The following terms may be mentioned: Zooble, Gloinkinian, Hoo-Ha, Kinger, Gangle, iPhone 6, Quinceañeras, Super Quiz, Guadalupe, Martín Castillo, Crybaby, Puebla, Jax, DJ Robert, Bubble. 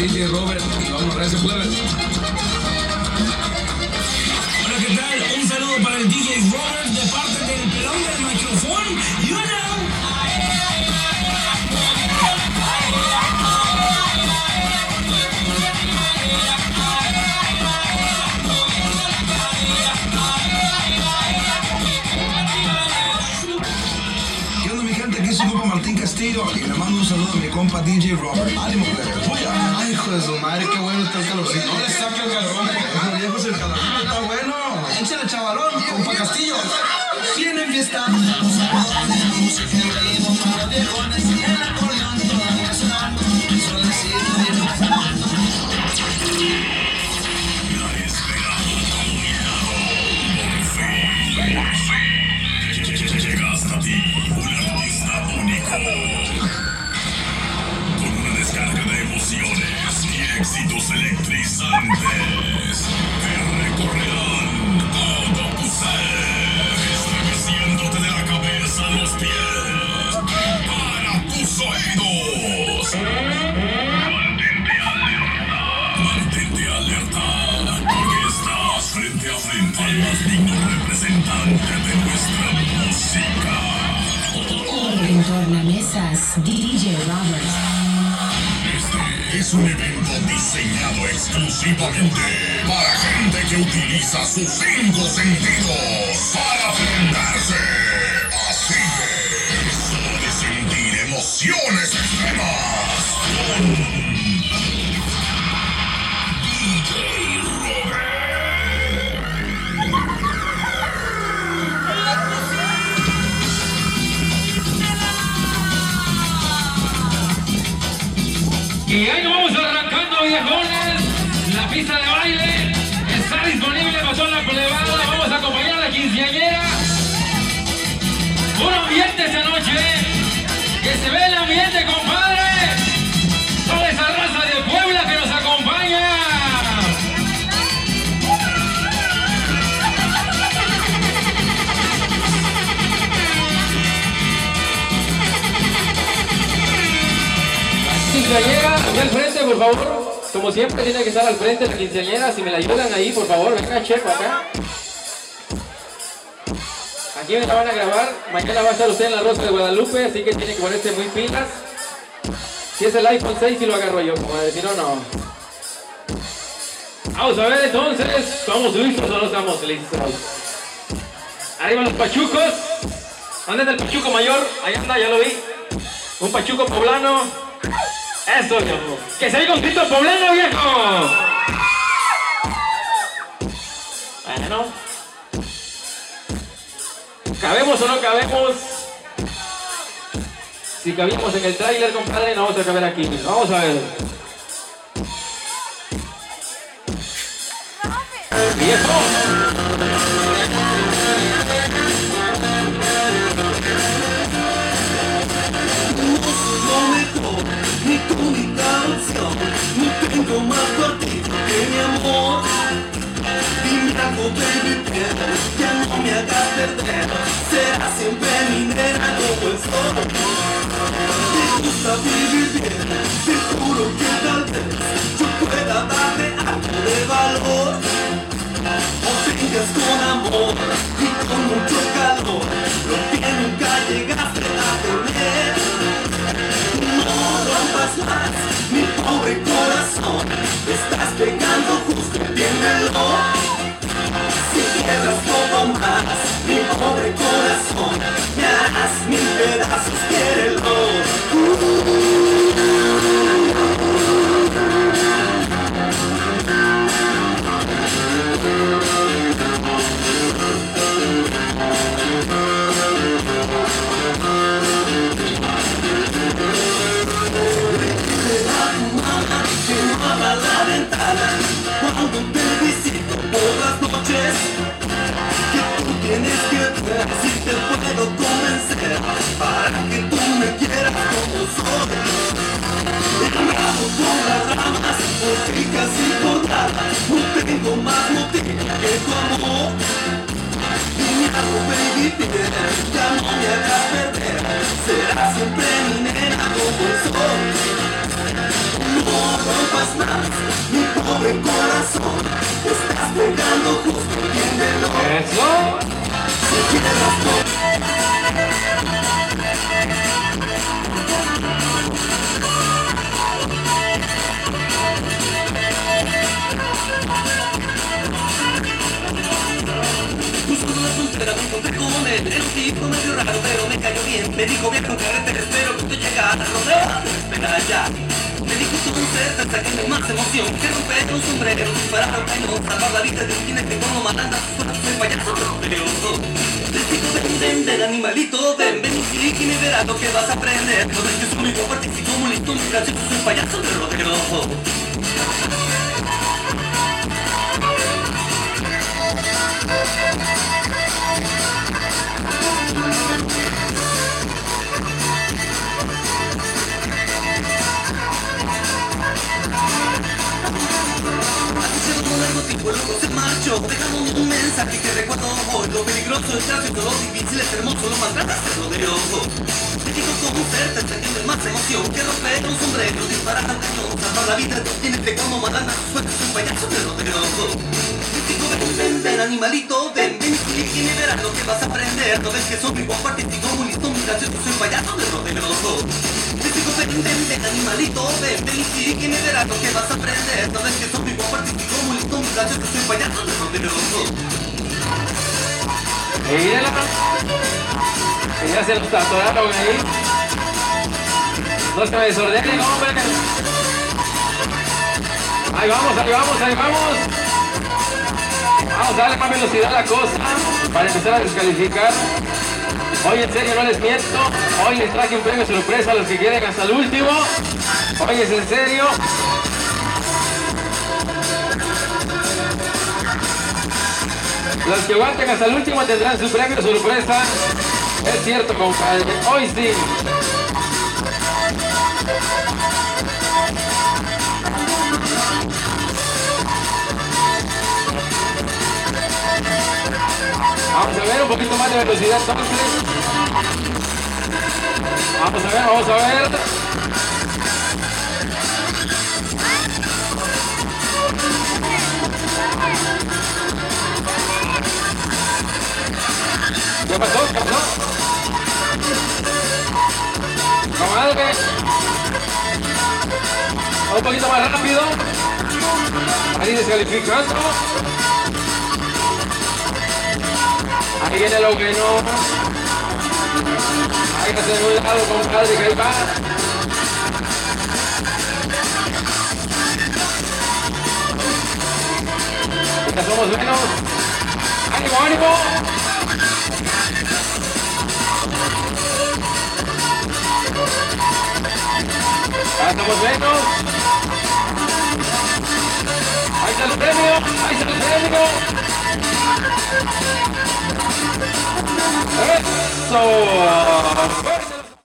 DJ Robert, y vamos a ese jueves. Hola, ¿qué tal? Un saludo para el DJ Robert de parte del pelón del micrófono. You know. ¿Qué onda, mi gente? Aquí es su compa Martín Castillo y le mando un saludo a mi compa DJ Robert. ¡Ánimo, plebe! Hijo de su madre, qué bueno está el calorcito. No le saca el calorón, los viejos, el calorcito está bueno. Échale, chavalón, compa Castillo. Viene en fiesta. Llega hasta ti un artista único. Y éxitos electrizantes que recorrerán todo tu ser, estremeciéndote de la cabeza a los pies, para tus oídos. Mantente alerta, porque estás frente a frente al más digno representante de nuestra música. En tornamesas, DJ Robert. Es un evento diseñado exclusivamente para gente que utiliza sus 5 sentidos para prenderse. Así que solo de sentir emociones extremas con DJ Robert. Y ahí nos vamos arrancando, viejones. La pista de baile está disponible para toda la plebada. Vamos a acompañar a la quinceañera. Un ambiente esta noche, que se ve el ambiente, compadre. Toda esa raza de Puebla que nos acompaña. Quinceañera, ven al frente, por favor. Como siempre, tiene que estar al frente la quinceañera. Si me la ayudan ahí, por favor, venga, Checo, acá. Aquí me la van a grabar. Mañana va a estar usted en la rosca de Guadalupe, así que tiene que ponerse muy pilas. Si es el iPhone 6, sí lo agarro yo, comadre, si no, no. Vamos a ver, entonces, ¿estamos listos o no estamos listos? Arriba los pachucos. ¿Dónde está el pachuco mayor? Ahí anda, ya lo vi. Un pachuco poblano. Eso, viejo. Que se oiga un grito poblano, viejo. Bueno. ¿Cabemos o no cabemos? Si cabimos en el tráiler, compadre, no vamos a caber aquí. Vamos a ver. Viejo. Ni tu ni canción, no tengo más por ti que mi amor. Dime algo, baby, piedra, ya no me hagas perder. Será siempre mi nena como el sol. Te gusta vivir bien, te juro que tal vez yo pueda darte algo de valor. O tengas con amor y con mucho calor lo que nunca llegaste a tener. Más, mi pobre corazón, te estás pegando justo, entiéndelo. Si quieres poco más, mi pobre corazón, me harás mil pedazos, quiérelo. Si te puedo convencer para que tú me quieras como soy. Enamorado por las ramas, por ricas y cortadas, no tengo más motivo que tu amor. Dime algo, baby, ya no me hagas perder. Será siempre mi nena como soy. No rompas de corazón, estás pegando justo, entiéndelo. Eso. Si quieres medio raro, pero me cayó bien. Me dijo bien con carretera, espero que tú llegas, no te vas a esperar ya. Me dijo entonces, te saqué con más emoción, que romper un sombrero, disparar un cañón, salvar la vida de un jinete como Maranda, de payaso tropioso. Les digo, ven, ven, animalito, ven, ven y me verás lo que vas a aprender. Todo esto es único, participo muy listo, mi gracioso, soy payaso de roderoso. Por loco se marchó, dejamos un mensaje que recuerdo hoy. Lo peligroso, el tráfico, lo difícil, es hermoso, lo maltrata, se rodeoso. Te digo como un ser, te entiendo más emoción, que romper un sombrero, disparar al cañón, salvar la vida, tú tienes que como Marana, sueltas un payaso de rodeoso. Te digo ven, ven, ven, animalito, ven, ven y verás lo que vas a aprender. No ves que soy mi guaparte, digo muy listo, mira, yo soy payaso de rodeoso. Te digo ven, ven, ven, animalito, ven, ven y me verás lo que vas a aprender. No ves que soy mi guaparte, digo muy listo, mira, yo soy payaso de rodeoso. Ella se los tatuaron ahí. No es que me desordenen, hombre. Ahí vamos, ahí vamos, ahí vamos. Vamos a darle más velocidad a la cosa para empezar a descalificar. Hoy en serio no les miento, hoy les traje un premio sorpresa a los que quieren hasta el último. Hoy es en serio. Los que aguanten hasta el último tendrán su premio sorpresa. Es cierto, compadre, hoy sí. Vamos a ver, un poquito más de velocidad entonces. Vamos a ver, vamos a ver. ¿Qué pasó? ¿Qué pasó? Comadre. Un poquito más rápido. Ahí descalificando. Ahí viene lo que no. Hay que hacer un lado, compadre, que ahí va. Ya somos menos. ¡Ánimo, ánimo! Ya somos menos. Ahí está el premio, ahí está el premio. ¡Eso!